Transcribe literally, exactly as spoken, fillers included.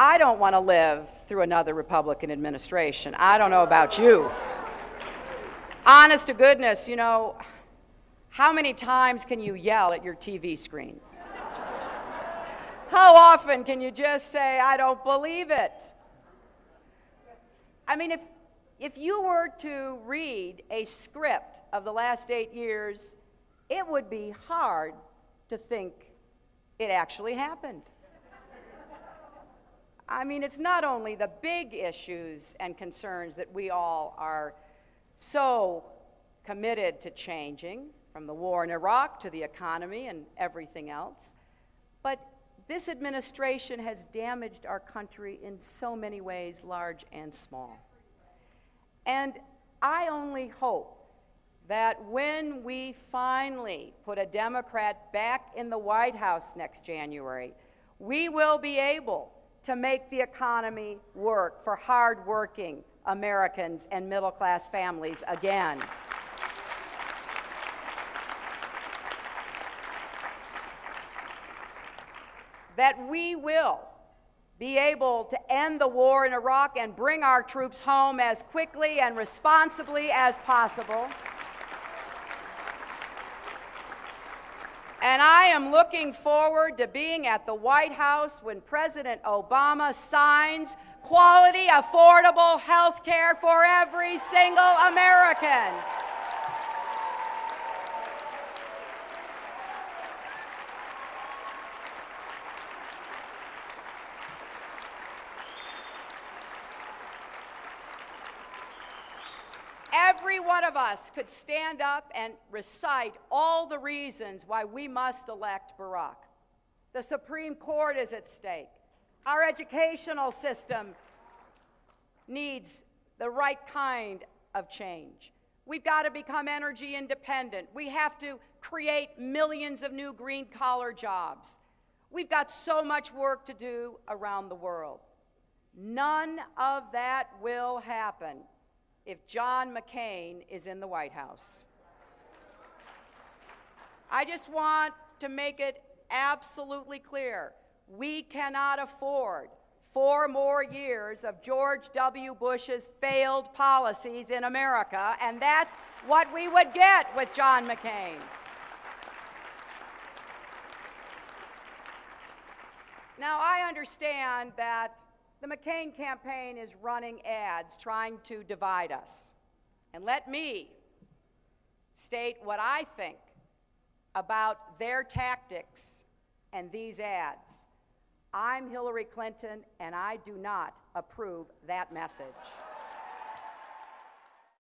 I don't want to live through another Republican administration. I don't know about you. Honest to goodness, you know, how many times can you yell at your T V screen? How often can you just say, I don't believe it? I mean, if, if you were to read a script of the last eight years, it would be hard to think it actually happened. I mean, it's not only the big issues and concerns that we all are so committed to changing, from the war in Iraq to the economy and everything else, but this administration has damaged our country in so many ways, large and small. And I only hope that when we finally put a Democrat back in the White House next January, we will be able to make the economy work for hard-working Americans and middle-class families again. That we will be able to end the war in Iraq and bring our troops home as quickly and responsibly as possible. And I am looking forward to being at the White House when President Obama signs quality, affordable health care for every single American. Every one of us could stand up and recite all the reasons why we must elect Barack. The Supreme Court is at stake. Our educational system needs the right kind of change. We've got to become energy independent. We have to create millions of new green-collar jobs. We've got so much work to do around the world. None of that will happen if John McCain is in the White House. I just want to make it absolutely clear, we cannot afford four more years of George W. Bush's failed policies in America, and that's what we would get with John McCain. Now, I understand that the McCain campaign is running ads trying to divide us. And let me state what I think about their tactics and these ads. I'm Hillary Clinton, and I do not approve that message.